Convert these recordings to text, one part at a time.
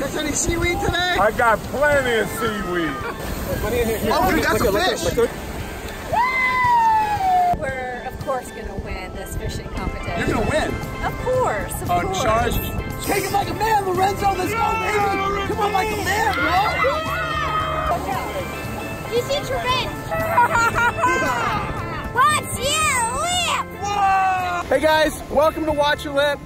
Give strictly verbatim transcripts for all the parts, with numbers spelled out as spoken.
Catch any seaweed today? I got plenty of seaweed. Oh, dude, that's a fish. We're, of course, going to win this fishing competition. You're going to win? Of course, of course. Uncharged. Take it like a man, Lorenzo. Let's go, baby. Come on, like a man, bro. Watch out. You see Trevin. Watch your lip! Whoa! Hey guys, welcome to Watch Your Lip.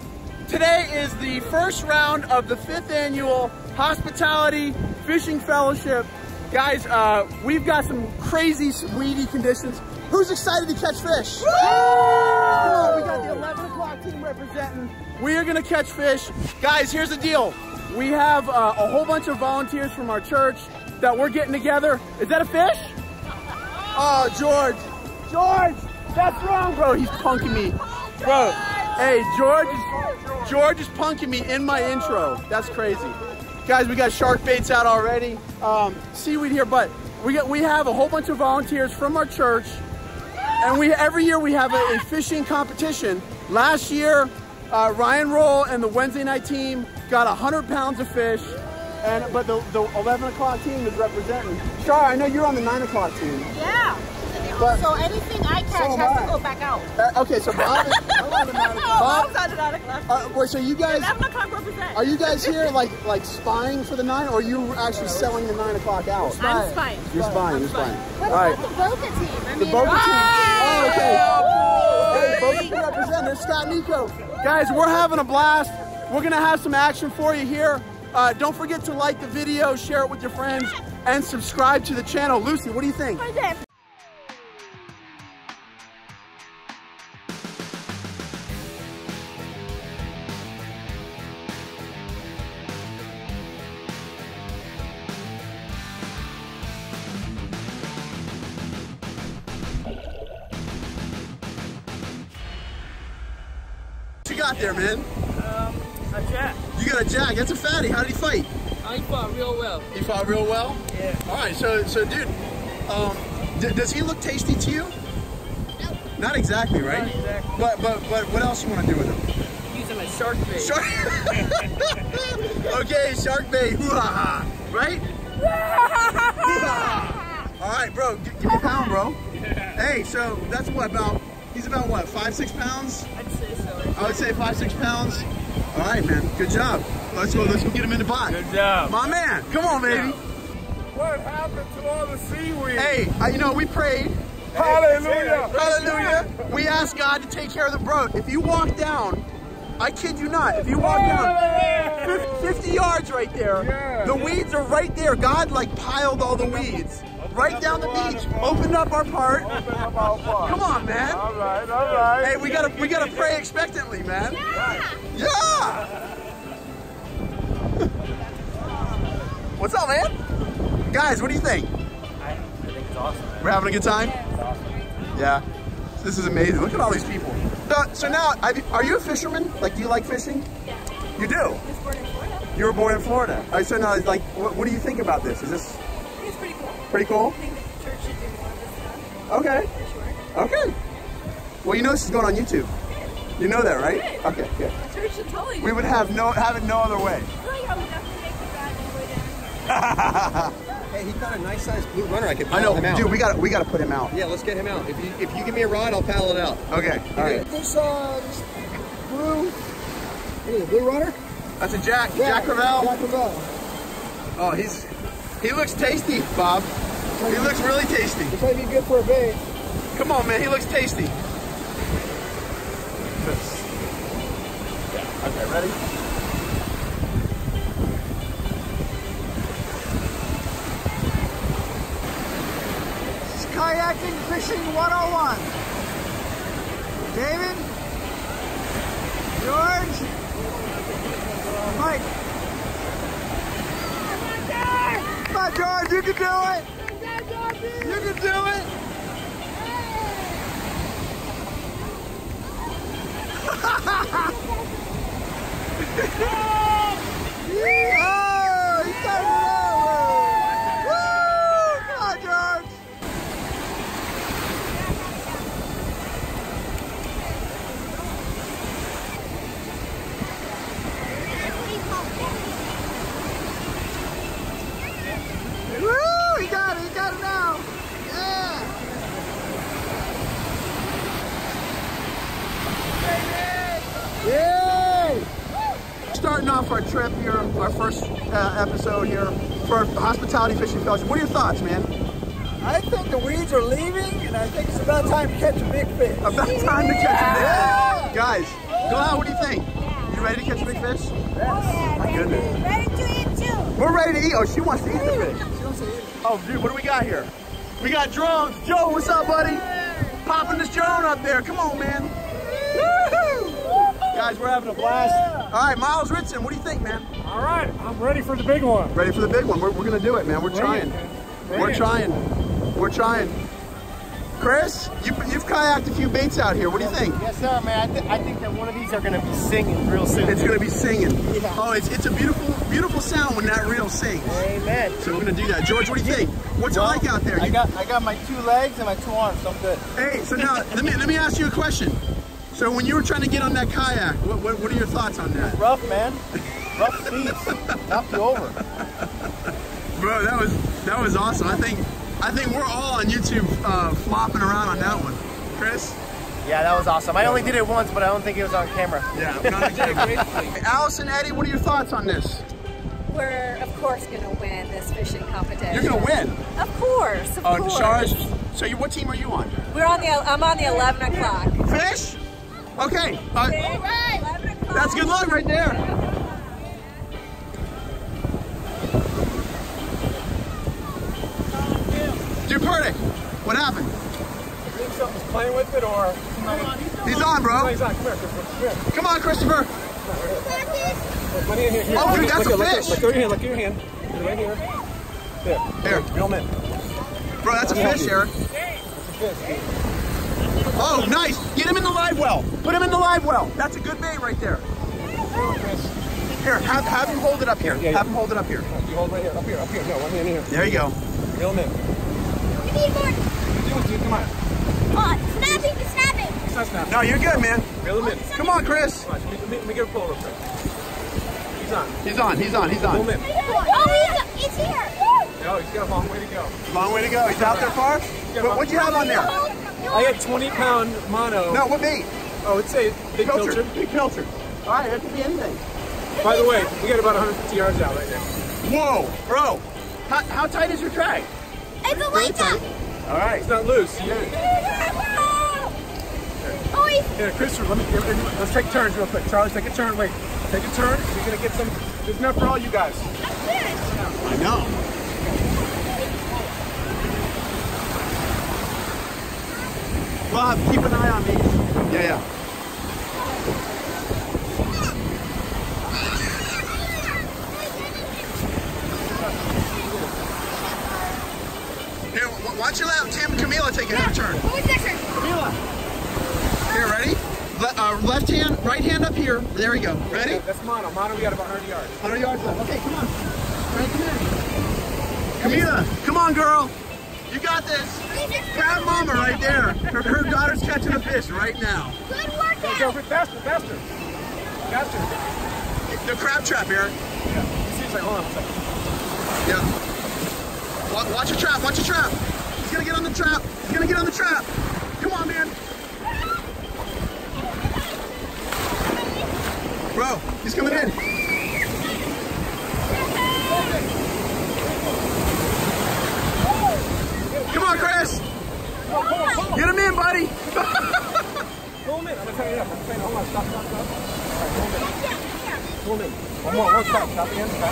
Today is the first round of the fifth annual Hospitality Fishing Fellowship. Guys, uh, we've got some crazy, weedy conditions. Who's excited to catch fish? Woo! Oh, we got the eleven o'clock team representing. We are gonna catch fish. Guys, here's the deal. We have uh, a whole bunch of volunteers from our church that we're getting together. Is that a fish? Oh, George. George, that's wrong, bro. He's punking me, bro. Hey, George is George is punking me in my intro. That's crazy, guys. We got shark baits out already. Um, seaweed here, but we got we have a whole bunch of volunteers from our church, and we every year we have a, a fishing competition. Last year, uh, Ryan Roll and the Wednesday night team got one hundred pounds of fish, and but the, the eleven o'clock team is representing. Char, I know you're on the nine o'clock team. Yeah. But, so anything I catch so has I. to go back out. Uh, okay, so Bob is on the nine o'clock. Bob's on the nine o'clock. Uh, wait, so you guys... eleven o'clock represent. Are you guys here like like spying for the nine, or are you actually selling the nine o'clock out? I'm spying. You're spying, you're spying. What about the Boca team? I mean, the Boca team. Oh, okay. Hey, Boca team represent. There's Scott and Nico. Guys, we're having a blast. We're going to have some action for you here. Uh, don't forget to like the video, share it with your friends, and subscribe to the channel. Lucy, what do you think? Out there, man? Um, a jack. You got a jack. That's a fatty. How did he fight? I fought real well. He fought real well? Yeah. All right, so, so dude, um, d does he look tasty to you? No. Not exactly, right? Not exactly. But, but, but what else you want to do with him? Use him as shark bait. Shark Okay, shark bait. Hoo-ha-ha. Right? Hoo-ha-ha. All right, bro. G give me a pound, bro. Yeah. Hey, so that's what about... He's about what, five, six pounds? I'd say so. I would say five, six pounds. All right, man. Good job. Let's go. Let's go get him in the pot. Good job, my man. Come on, baby. What happened to all the seaweed? Hey, I, you know we prayed. Hallelujah. Hallelujah. We asked God to take care of the boat. If you walk down, I kid you not, if you walk down fifty yards right there, yeah, the yeah. weeds are right there. God like piled all the weeds. Right down the beach, opened up our part. Open up our part. Come on, man. All right, all right. Hey, we gotta, we gotta pray expectantly, man. Yeah. Yeah. What's up, man? Guys, what do you think? I think it's awesome, man. We're having a good time. Yeah. This is amazing. Look at all these people. So, so now, are you a fisherman? Like, do you like fishing? Yeah. You do. I was born in Florida. You were born in Florida. All right, so now, like, what, what do you think about this? Is this? Pretty cool? I think the church should do more of this stuff. Okay. For sure. Okay. Well, you know this is going on YouTube. Yeah. You know that, right? Good. Okay, good. The church should totally do We would have no, have it no other way. I feel like I would definitely make the bad boy down. Hey, he got a nice-sized blue runner. I could paddle I know. him out. Dude, we got we got to put him out. Yeah, let's get him out. If you, if you give me a rod, I'll paddle it out. Okay, all right. This, uh, this blue, what is it, blue runner? That's a jack. Yeah, Jack Crevalle. Jack Crevalle. Oh, he's... He looks tasty, Bob. He looks really tasty. This might be good for a bait. Come on, man. He looks tasty. Yeah. Okay, ready? This is kayaking fishing one oh one. David, George, Mike. Come on, George, you can do it! You can do it! Oh, he's got it out! Woo! Come on, George! our trip here, our first uh, episode here for Hospitality Fishing Fellowship. What are your thoughts, man? I think the weeds are leaving, and I think it's about time to catch a big fish. About time to catch a big fish. Yeah. Guys, go out, what do you think? Yeah. You ready to catch a big fish? Yes. Oh, yeah, my goodness. Ready to eat, too. We're ready to eat. Oh, she wants to eat the fish. She wants to eat it. Oh, dude, what do we got here? We got drones. Joe, what's up, buddy? Popping this drone up there. Come on, man. Guys, we're having a blast. Yeah. All right, Miles Ritson, what do you think, man? All right, I'm ready for the big one. Ready for the big one. We're, we're going to do it, man. We're Bring trying. It, man. We're it. trying. We're trying. Chris, you, you've kayaked a few baits out here. What do you think? Yes, sir, man. I, th I think that one of these are going to be singing real soon. It's going to be singing. Yeah. Oh, it's, it's a beautiful, beautiful sound when that reel sings. Amen. So we're going to do that. George, what do you think? What's well, it like out there? I got, I got my two legs and my two arms, so I'm good. Hey, so now let me, let me ask you a question. So when you were trying to get on that kayak, what, what, what are your thoughts on that? It was rough, man. Rough seas. Knocked you over. Bro, that was that was awesome. I think I think we're all on YouTube uh, flopping around on that one. Chris? Yeah, that was awesome. I only did it once, but I don't think it was on camera. Yeah, not on camera. Allison, Eddie, what are your thoughts on this? We're of course gonna win this fishing competition. You're gonna win. Of course. Of uh, course. Charles, so you, what team are you on? We're on the. I'm on the eleven o'clock. Fish. Okay, uh, that's good luck right there. Dude, Perdic, what happened? I think something's playing with it, or... He's on, bro. He's on, come here, Christopher. Come on, Christopher. Oh, dude, that's a fish. Look at your hand, look at your hand. Right here. There, there. Real men. Bro, that's a fish, Eric. That's a fish. Oh, nice! Get him in the live well. Put him in the live well. That's a good bait right there. Here, have have him hold it up here. Yeah, yeah, yeah. Have him hold it up here. You hold right here. Up here. Up here. No, one hand here. There you go. Reel him in. You need more. Do it, dude. Come on. Oh, it's snapping. It's snapping. It's not snapping. No, you're good, man. Reel him in. Come on, Chris. Come on. Let me, let me get a pull real quick. He's on. He's on. He's on. He's on. Reel him in. Oh, he's, he's here. No, he's got a long way to go. Long way to go. He's out there far. But what'd you have on there? I had twenty pound mono. No, what bait? Oh, it's a big pilcher. Big pilcher. All right, that could be anything. By the way, we got about one hundred fifty yards out right now. Whoa, bro. How, how tight is your drag? It's a light up. All right. It's not loose. You oh, yeah, Christopher, let me, let's take turns real quick. Charlie, take a turn. Wait, take a turn. You're going to get some. There's enough for all you guys. I know. Bob, keep an eye on these. Yeah, yeah. Here, watch your lap. Tim and Camila take another yeah. turn. Who's next? Camila. Here, ready? Le uh, left hand, right hand up here. There we go. Ready? Yeah, that's mono. Mono, we got about one hundred yards. one hundred yards left. Okay, come on. Right, come here. Camila, come on, girl. You got this. Grab mama right there. Her, her daughter's catching a fish right now. Good work, Eric. Go faster, faster. Faster. The crab trap, Eric. Yeah. It seems like, hold on a second. Yeah. Watch, watch your trap, watch your trap. He's going to get on the trap. He's going to get on the trap. Come on, man. Bro, he's coming in. Come on, Chris! Come on, come on, come on. Get him in, buddy! Pull him in. I'm going to tie it up. I'm going to tie it up. Hold on. Stop, stop, stop. All right, pull him in. Pull him in. One more. One stop. Stop again. Stop.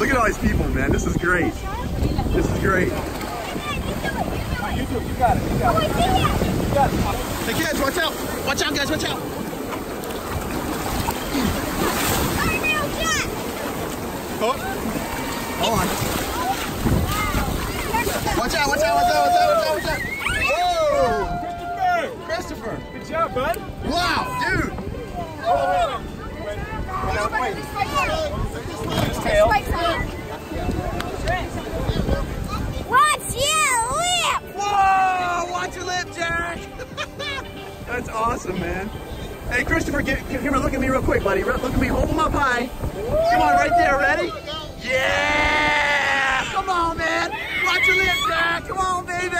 Look at all these people, man. This is great. This is great. You do it. You got it. You got it. You got it. Hey, kids, watch out. Watch out, guys. Watch out. Oh, no, Jack. Hold on. Watch out, watch out, watch out, watch out, watch out, watch out. Whoa! Christopher! Christopher! Good job, bud! Wow, dude! Oh, wait. Wait, wait. His tail. Watch your lip! Whoa! Watch your lip, Jack! That's awesome, man. Hey, Christopher, give, give, give me, look at me real quick, buddy. Look at me, hold him up high. Come on, right there, ready? Yeah! Come on, man! Watch your lip, Jack. Come on, baby.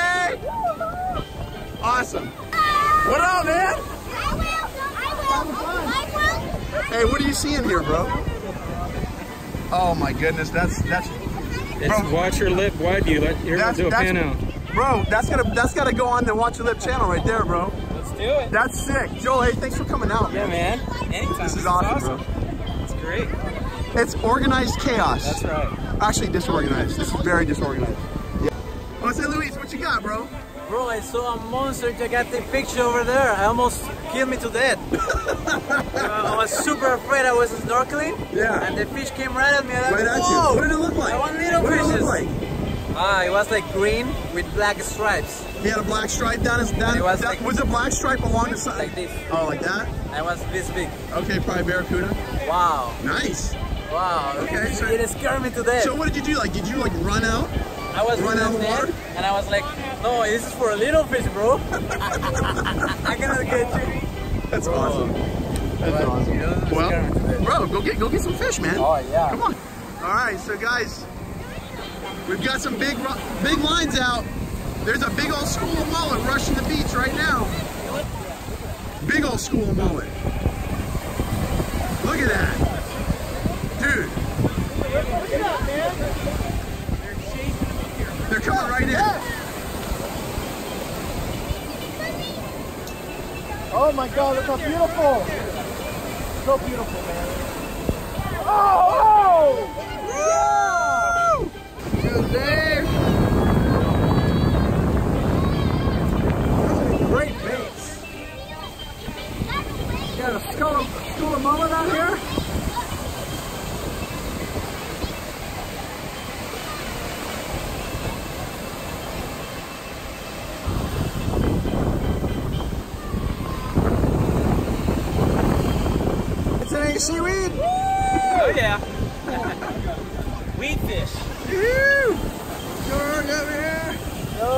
Awesome. Uh, what up, man? I will. I will. I will. I will. Hey, what are you seeing here, bro? Oh my goodness, that's that's. It's bro, Watch Your Lip. Why do you let your do a pan out? Bro, that's gonna that's gotta go on the Watch Your Lip channel right there, bro. Let's do it. That's sick, Joel. Hey, thanks for coming out. Yeah, man. man. Anytime. This is awesome, awesome, bro. It's great. It's organized chaos. That's right. Actually, disorganized. This is very disorganized. Yeah. Oh, say, Luis, what you got, bro? Bro, I saw a monster that got the picture over there. I almost killed me to death. uh, I was super afraid. I was snorkeling. Yeah. And the fish came right at me. And I right at Whoa! you. What did it look like? I want little what fishes. Did it look like? Ah, it was like green with black stripes. He had a black stripe down his down. It was that, like, was a black stripe along the side. Like this. Oh, like that? I was this big. Okay, probably barracuda. Wow. Nice. Wow. Okay. So it scared me to death. So what did you do? Like, did you like run out? I was run out of water? And I was like, no, this is for a little fish, bro. I cannot get you. That's bro. awesome. That's but, awesome. You know, well, bro, go get go get some fish, man. Oh yeah. Come on. All right, so guys, we've got some big big lines out. There's a big old school of mullet rushing the beach right now. Big old school of mullet. Look at that, dude. Look at that, man. They're chasing them up here. They're coming right in. Oh my God, look how beautiful! So beautiful, man. Oh! Oh! Woo! Dude, Dave! Great baits. You got a school of, school of mullet out here? Seaweed? Woo! Oh yeah. Weed fish. Woo! George over here. Yo.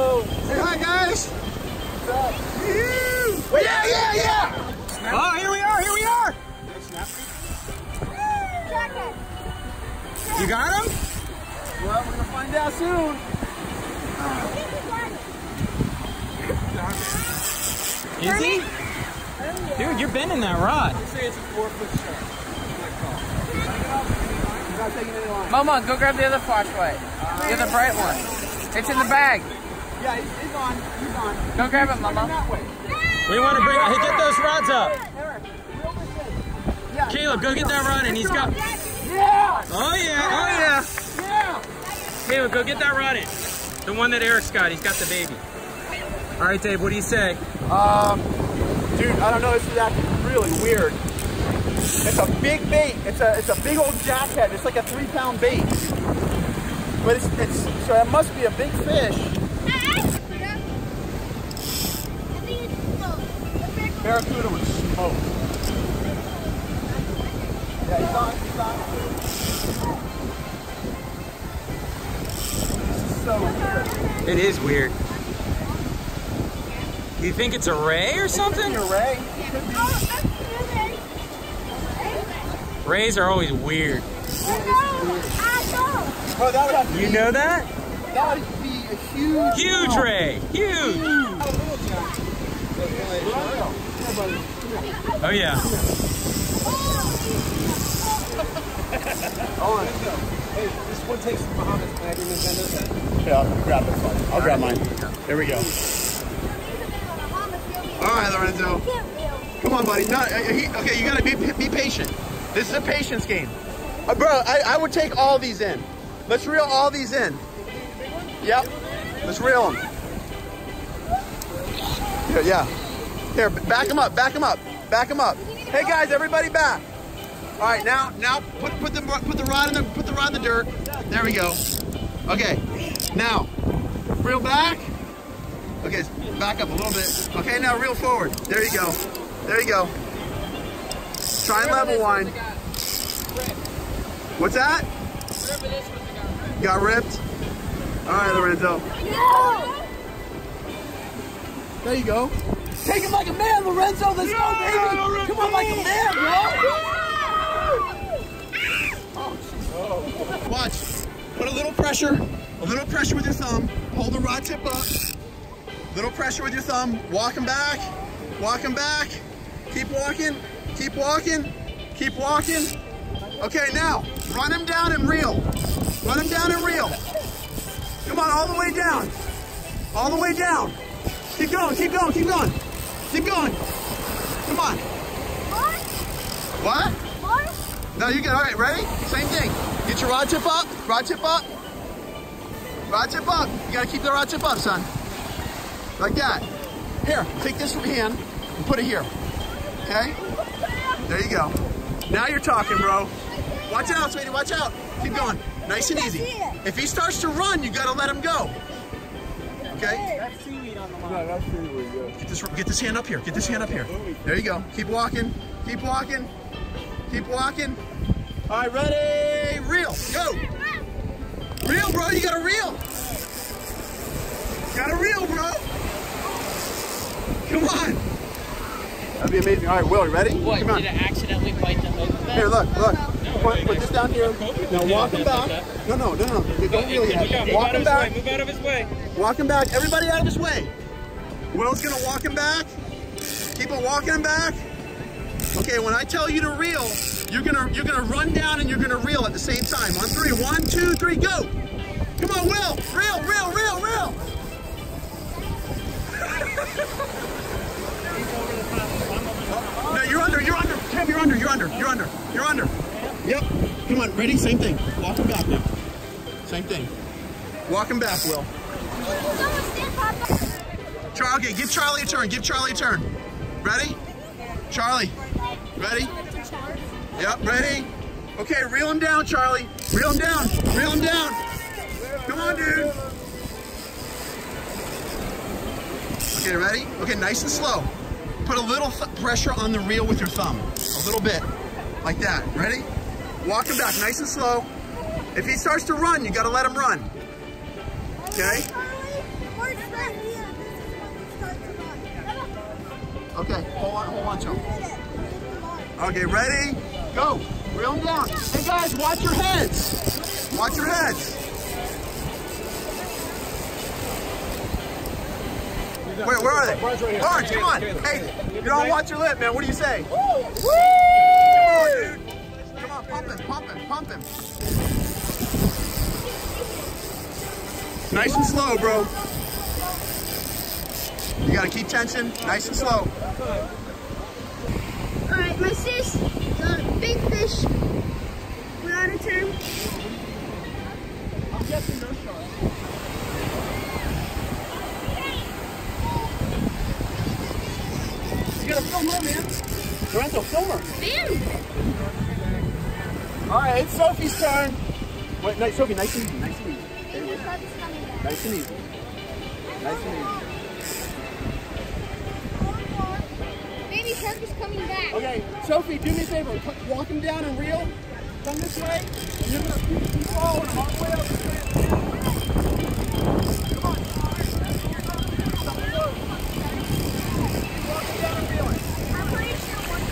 Say hi, guys. What's up? Woo! Yeah, yeah, yeah! Oh, here we are, here we are! You got him? Well, we're gonna find out soon. Oh. I think we got him. Is he? Dude, you're bending that rod. They say it's a four foot shark. Mama, go grab the other flashlight. The other bright one. It's in the bag. Yeah, he's on. He's on. Go grab it, Mama. We want to bring. Hey, get those rods up. Caleb, go get that rod, and he's got. Yeah. Oh yeah. Oh yeah. Yeah. Caleb, go get that rod in. The one that Eric's got. He's got the baby. All right, Dave. What do you say? Um. Dude, I don't know, this is actually really weird. It's a big bait. It's a it's a big old jack head. It's like a three pound bait. But it's, it's so it must be a big fish. Barracuda would smoke. Yeah, he's on, he's on. This is so weird. It is weird. Do you think it's a ray or something? It could be a ray. It could be. Oh, ray. Rays are always weird. Oh, no, I don't. Bro, that would have to you be, know that? That would be a huge Huge no. ray. Huge. Oh, yeah. Oh, hey, this one takes from Bahamas. Can I bring this in? Yeah, I'll grab it. I'll All grab right. mine. There we go. All right, Lorenzo. Come on, buddy. No, he, okay, you gotta be be patient. This is a patience game, uh, bro. I, I would take all these in. Let's reel all these in. Yep. Let's reel them. Here, yeah. Here, back them up. Back them up. Back them up. Hey guys, everybody back. All right, now now put put the put the rod in the put the rod in the dirt. There we go. Okay. Now reel back. Okay, back up a little bit. Okay, now reel forward. There you go. There you go. Try and level one. What's that? Got ripped? All right, Lorenzo. There you go. Take it like a man, Lorenzo. Let's go, baby. Come on, like a man, bro. Watch. Put a little pressure. A little pressure with your thumb. Hold the rod tip up. Little pressure with your thumb. Walk him back. Walk him back. Keep walking. Keep walking. Keep walking. Okay, now, run him down and reel. Run him down and reel. Come on, all the way down. All the way down. Keep going, keep going, keep going. Keep going. Come on. What? What? No, you get all right, ready? Same thing. Get your rod tip up, rod tip up. Rod tip up. You gotta keep the rod tip up, son. Like that. Here, take this hand and put it here. Okay? There you go. Now you're talking, bro. Watch out, sweetie, watch out. Keep going. Nice and easy. If he starts to run, you gotta let him go. Okay? That's seaweed on the line. That's seaweed, yeah. Get this, get this hand up here. Get this hand up here. There you go. Keep walking. Keep walking. Keep walking. All right, ready? Reel. Go. Reel, bro. You gotta reel. You gotta reel, bro. Come on. That'd be amazing. All right, Will, you ready? What? Come on. Did it accidentally bite the hook back? Here, look, look. No, put, put this down here. Now walk him back. No, no, no, no. Don't no, reel yet. Walk him back. Move out of his way. Walk him back. Everybody out of his way. Will's gonna walk him back. Keep on walking him back. Okay, when I tell you to reel, you're gonna you're gonna run down and you're gonna reel at the same time. On three, one, two, three, go! Come on, Will! Reel, reel, reel, reel! No, you're under, you're under, Tim, you're under, you're under, you're under, you're under. Yep. Come on, ready? Same thing. Walk him back now. Same thing. Walk him back, Will. Okay, give Charlie a turn. Give Charlie a turn. Ready? Charlie. Ready? Yep, ready? Okay, reel him down, Charlie. Reel him down. Reel him down. Come on, dude. Okay, ready? Okay, nice and slow. Put a little pressure on the reel with your thumb. A little bit. Like that. Ready? Walk him back, nice and slow. If he starts to run, you gotta let him run. Okay? Okay, hold on, hold on, Joe. Okay, ready? Go. Reel them down. Hey guys, watch your heads. Watch your heads. Wait, where are they? Orange, come on. Hey, you're on Watch Your Lip, man. What do you say? Woo! Come on, dude. Come on, pump him, pump him, pump him. Nice and slow, bro. You gotta keep tension. Nice and slow. Alright, my sis got a big fish. We're out of time. I'm guessing no shark. You gotta film her, man. Lorenzo, film her. Film! Alright, it's Sophie's turn. Wait, no, Sophie, nice and easy. Nice and easy. Nice and easy. Nice and easy. Shark is coming back. Okay, Sophie, do me a favor. Walk him down and reel. Come this way. And you're gonna keep following him all the way up this way. Come on. Walk him down and reel it. I'm pretty sure one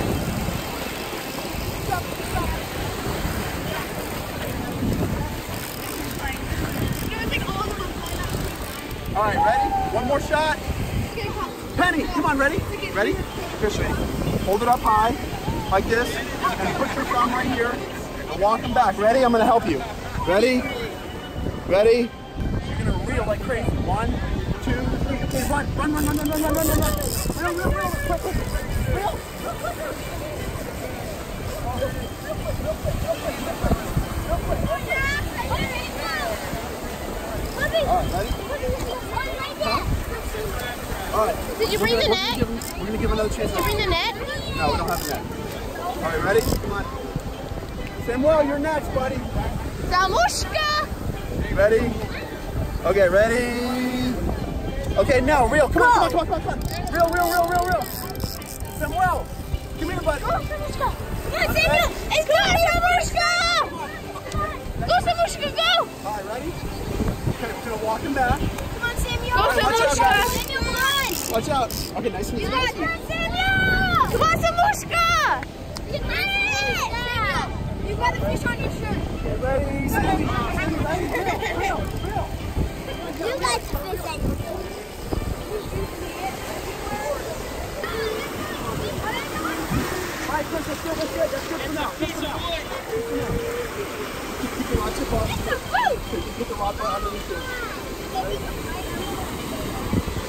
thing. Stop, stop. All right, ready? One more shot. Penny, come on, ready? Ready? Fish ready. Hold it up high, like this, and put your thumb right here, and walk him back. Ready? I'm gonna help you. Ready? Ready? You're gonna reel like crazy. One, two, three. Okay, run, run, run, run, run, run, run, run, run, run. Reel, reel, reel, quick, quick, reel. All right, ready? Huh? Alright. Did you bring the net? We're going to give another chance. Did you bring the net? No, we don't have the net. Alright, ready? Come on. Samuel, you're next, buddy. Samushka! Ready? Okay, ready? Okay, now, reel. Come on, come on, come on, come on, come on. Reel, reel, reel, reel, reel. Samuel, come here, buddy. Go, Samushka. Go, Samuel. It's not Samushka! Go, Samushka, go! Alright, ready? Okay, we're going to walk him back. Come on, Samuel. Go, Samushka. Watch out. Okay, nice and easy. Nice. Come on, Samushka! You got it! You got the fish on your shirt. Okay, ready? Steady. Real, real. You got the fish on your shirt. That's good, that's good, that's good. It's a piece of wood. Keep the rod tip off. It's a boat! Put the rod bar underneath it.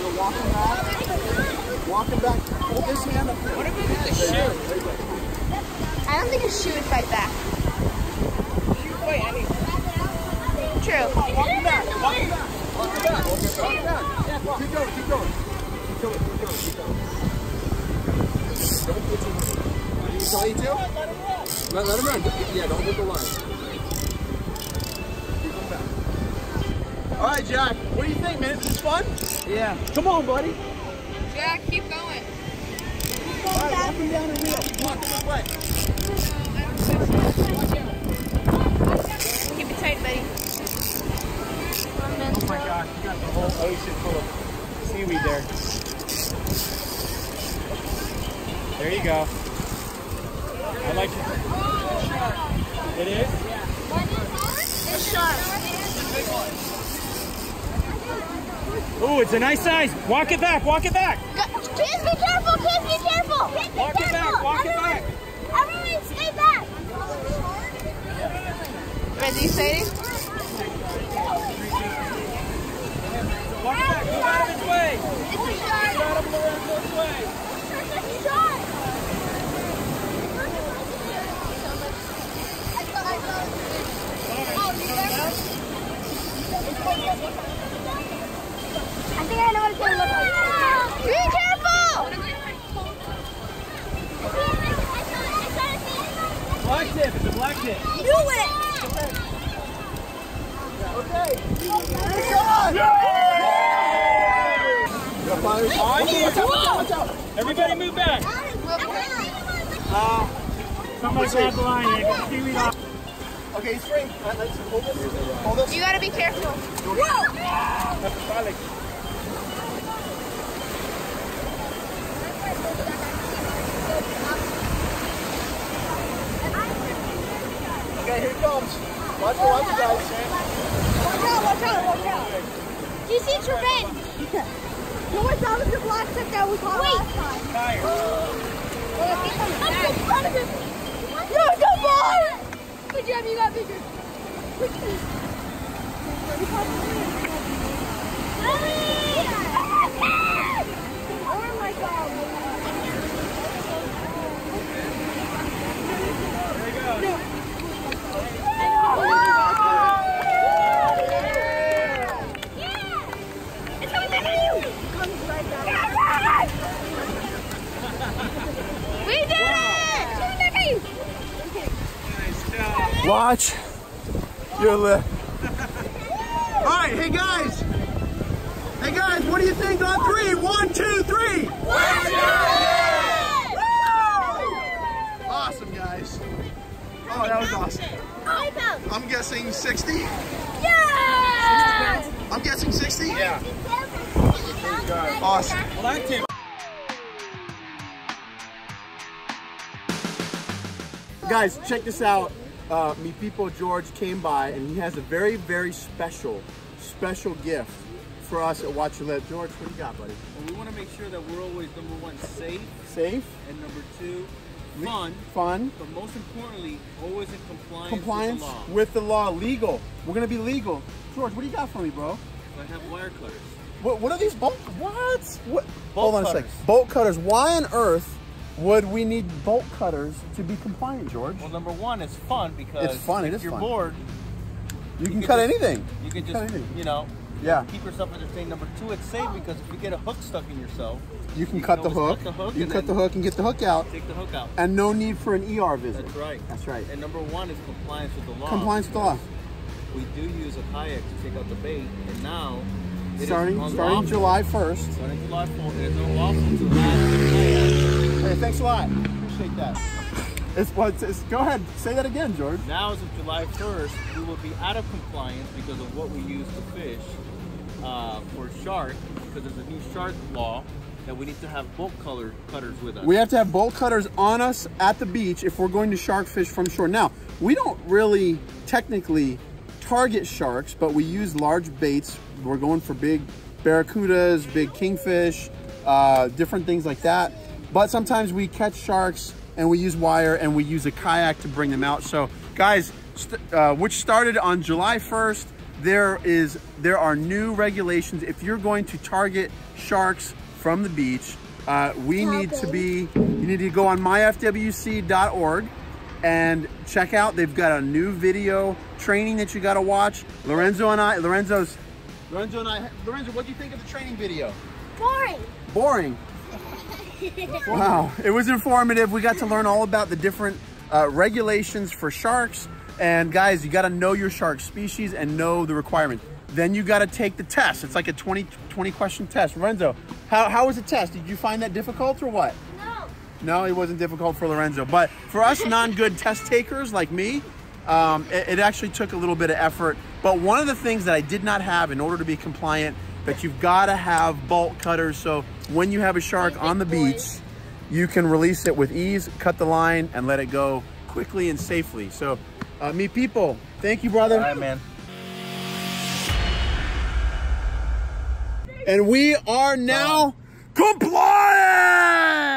You're walking back. Walking back. Hold this hand up there. What if it is a shoe? I don't think a shoe would fight back. Shoe fight anything. True. Walking back, walking back. Walking back, walking back. Keep going, keep going. Keep going, keep going, keep going. Don't put too much. You tell you to? Let him run. Let, let him run. Yeah, don't hit the line. Keep him back. All right, Jack. What do you think, man? Is this fun? Yeah. Come on, buddy. Jack, keep going. Keep going. All right, walk him down the wheel. Come on, this way. Keep it tight, buddy. Oh my gosh, you got the whole ocean full of seaweed there. There you go. I like it. It is? What is it? It's sharp. Ooh, it's a nice size. Walk it back, walk it back. Please be careful, please be careful. Please be walk careful. It back, walk everyone, it back. Everyone stay back. Is he exciting? Walk it back, move out of his way. It's a shark. Move out of Lorenzo's way. I think I know what it's going to look like. Be careful! Black tip, it's a black tip. Do it! Okay. Watch out! Everybody move back. Uh, somebody's on the line here. Get the seaweed off. Okay, he's free. All right, let's hold this. Hold this. You gotta be careful. Whoa! Okay, here it comes. Watch for watch, guys. Watch out, watch out, watch out. Do you see Trevin? No, it's out of the black stuff that we caught last time. Tired. Oh, I'm so proud of it. No, come on! Good job, you got bigger. Quick, please. Oh my god. There you go. No. Yeah. Yeah. It's coming back at you. It comes right back. We did it. It's coming back at you. Watch your lip. Alright, hey guys. Hey guys, what do you think on three? One, two, three. Watch your lip! Woo! Awesome, guys. Oh, that was awesome. I'm guessing sixty? Yeah! I'm guessing sixty? Yeah. Awesome. Black tip. Guys, check this out. Uh, Mi Pipo George came by and he has a very, very special, special gift for us at Watch Your Lip. George, what do you got, buddy? Well, we want to make sure that we're always, number one, safe. Safe. And number two, fun. Fun. But most importantly, always in compliance, compliance with the law. Compliance with the law. Legal. We're going to be legal. George, what do you got for me, bro? I have wire cutters. What, what are these bolt? What? What? Bolt Hold on cutters. a sec. Bolt cutters. Why on earth would we need bolt cutters to be compliant, George? Well, number one, it's fun because it's fun. It if is you're fun. bored, you, you can, can cut just, anything. You can just, you know, yeah. keep yourself entertained. Number two, it's safe because if you get a hook stuck in yourself, you can, you cut, can the hook. cut the hook. You can cut the hook and get the hook out. Take the hook out. And no need for an E R visit. That's right. That's right. And number one is compliance with the law. Compliance with the law. We do use a kayak to take out the bait, and now it starting is starting July first. Starting July fourth, it's unlawful to have. Hey, thanks a lot. Appreciate that. It's, well, it's, it's, go ahead. Say that again, George. Now, as of July first, we will be out of compliance because of what we use to fish uh, for shark, because there's a new shark law that we need to have bolt color cutters with us. We have to have bolt cutters on us at the beach if we're going to shark fish from shore. Now, we don't really technically target sharks, but we use large baits. We're going for big barracudas, big kingfish, uh, different things like that. But sometimes we catch sharks and we use wire and we use a kayak to bring them out. So guys, st uh, which started on July first, there is there are new regulations. If you're going to target sharks from the beach, uh, we Tapping. need to be, you need to go on my F W C dot org and check out, they've got a new video training that you gotta watch. Lorenzo and I, Lorenzo's, Lorenzo and I, Lorenzo, what do you think of the training video? Boring. Boring? Wow, it was informative. We got to learn all about the different uh, regulations for sharks. And guys, you gotta know your shark species and know the requirements. Then you gotta take the test. It's like a twenty, twenty question test. Lorenzo, how, how was the test? Did you find that difficult or what? No. No, it wasn't difficult for Lorenzo. But for us non-good test takers like me, um, it, it actually took a little bit of effort. But one of the things that I did not have in order to be compliant, that you've gotta have bolt cutters. So when you have a shark on the beach, you can release it with ease, cut the line and let it go quickly and safely. So uh, mi people, thank you, brother. All right, man. And we are now compliant!